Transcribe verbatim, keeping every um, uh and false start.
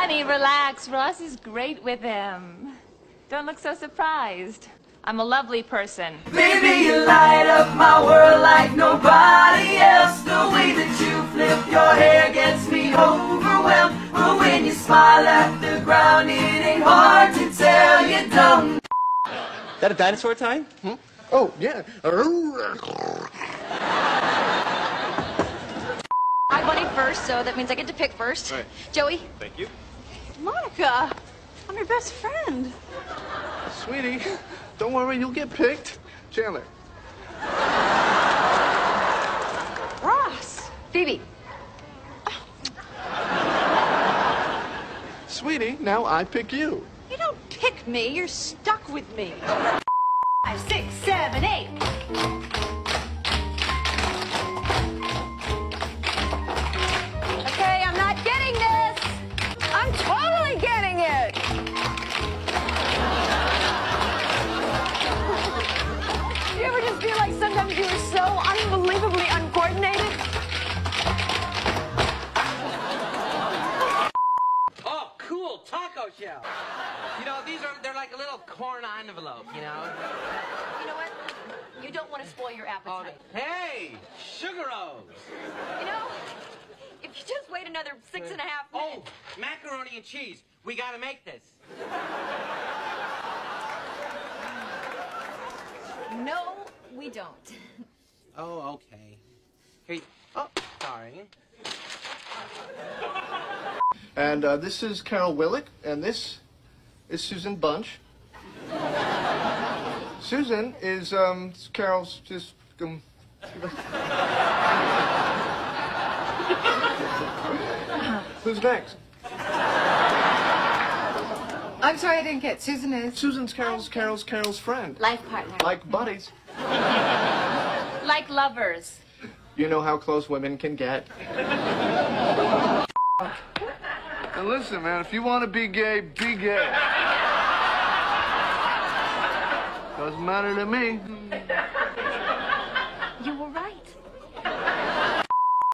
Honey, relax. Ross is great with him. Don't look so surprised. I'm a lovely person. Baby, you light up my world like nobody else. The way that you flip your hair gets me overwhelmed. But when you smile at the ground, it ain't hard to tell you're dumb. Is that a dinosaur time? Hmm? Oh, yeah. I wanted first, so that means I get to pick first. Right. Joey. Thank you. Monica, I'm your best friend. Sweetie, don't worry, you'll get picked. Chandler. Ross. Phoebe. Oh. Sweetie, now I pick you. You don't pick me, you're stuck with me. Five, six, seven, eight. Okay, I'm not getting this. I'm totally getting it. Do you ever just feel like sometimes you were so unbelievably uncoordinated? Oh, cool, taco shell. You know, these are, they're like a little corn envelope, you know? You know what? You don't want to spoil your appetite. Oh, hey! Sugar-O's! You know, if you just wait another six and a half minutes... Oh, macaroni and cheese. We gotta make this. No, we don't. Oh, okay. Here you... Oh, sorry. And uh, this is Carol Willick, and this... is Susan Bunch. Susan is, um, Carol's just, um... Who's next? I'm sorry, I didn't get. Susan is... Susan's Carol's, Carol's, Carol's friend. Life partner. Like buddies. Like lovers. You know how close women can get. And listen, man, if you want to be gay, be gay. Doesn't matter to me. You were right.